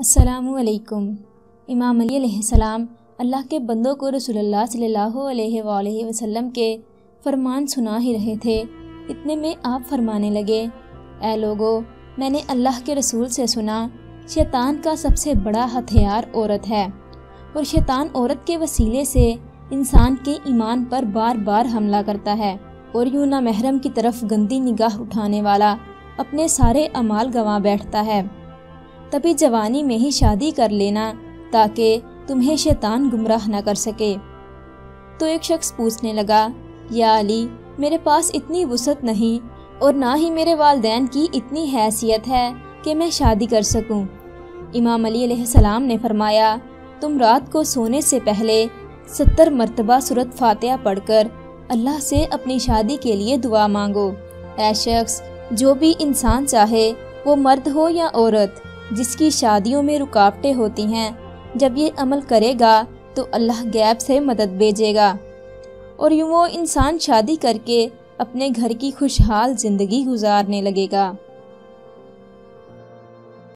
अस्सलामुअलैकुम। इमाम अली अलैहिस्सलाम अल्लाह के बंदों को रसूलुल्लाह सल्लल्लाहु अलैहि वसल्लम के फरमान सुना ही रहे थे। इतने में आप फरमाने लगे, ऐ लोगों, मैंने अल्लाह के रसूल से सुना शैतान का सबसे बड़ा हथियार औरत है और शैतान औरत के वसीले से इंसान के ईमान पर बार बार हमला करता है और यूं ना महरम की तरफ गंदी निगाह उठाने वाला अपने सारे अमाल गंवा बैठता है। तभी जवानी में ही शादी कर लेना ताकि तुम्हें शैतान गुमराह न कर सके। तो एक शख्स पूछने लगा, या अली, मेरे पास इतनी वसअत नहीं और ना ही मेरे वालदैन की इतनी हैसियत है कि मैं शादी कर सकूं। इमाम अली अलैहिस्सलाम ने फरमाया, तुम रात को सोने से पहले 70 मरतबा सूरत फातिहा पढ़कर अल्लाह से अपनी शादी के लिए दुआ मांगो। ऐ शख्स, जो भी इंसान चाहे, वो मर्द हो या औरत, जिसकी शादियों में रुकावटें होती हैं, जब ये अमल करेगा तो अल्लाह गैब से मदद भेजेगा और यूँ वो इंसान शादी करके अपने घर की खुशहाल ज़िंदगी गुजारने लगेगा।